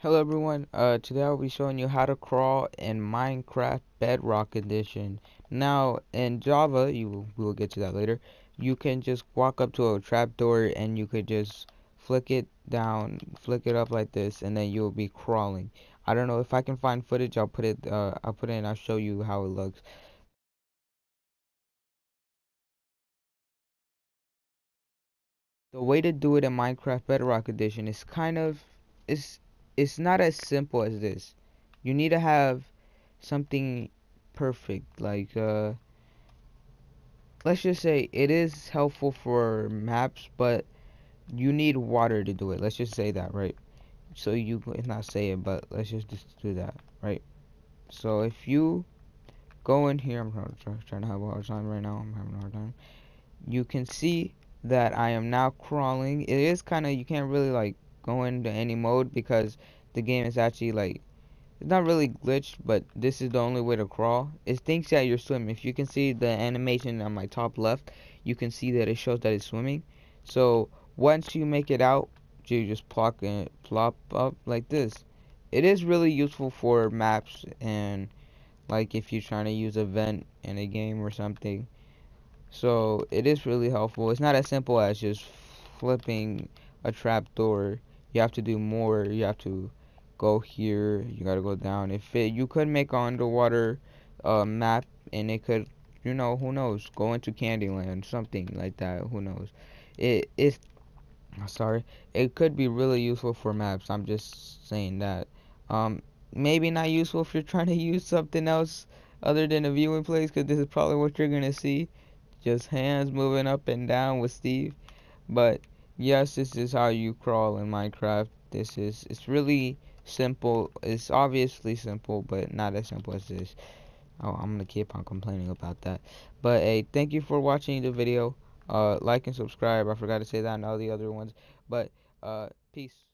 Hello everyone, today I'll be showing you how to crawl in Minecraft Bedrock Edition. Now in Java, we'll get to that later, you can just walk up to a trapdoor and you could just flick it down, flick it up like this, and then you'll be crawling. I don't know if I can find footage, I'll put it in, I'll show you how it looks. The way to do it in Minecraft Bedrock Edition is it's not as simple as this. You need to have something perfect. Like, let's just say it is helpful for maps, but you need water to do it. Let's just say that, right? So you not say it, but let's just do that, right? So if you go in here, I'm trying to have a hard time right now. I'm having a hard time. You can see that I am now crawling. It is kind of, you can't really like go into any mode because the game is actually like, it's not really glitched, but this is the only way to crawl. It thinks that you're swimming. If you can see the animation on my top left, you can see that it shows that it's swimming. So once you make it out, you just plop up like this. It is really useful for maps and like if you're trying to use a vent in a game or something. So it is really helpful. It's not as simple as just flipping a trapdoor. You have to do more. You have to go here, you gotta go down. You could make an underwater map, and it could, you know, who knows, go into Candyland, something like that, who knows. It could be really useful for maps. I'm just saying that. Maybe not useful if you're trying to use something else other than a viewing place, because this is probably what you're gonna see, just hands moving up and down with Steve. But yes, this is how you crawl in Minecraft. It's really simple. It's obviously simple, but not as simple as this. Oh, I'm gonna keep on complaining about that. But hey, thank you for watching the video. Like and subscribe. I forgot to say that and all the other ones. But peace.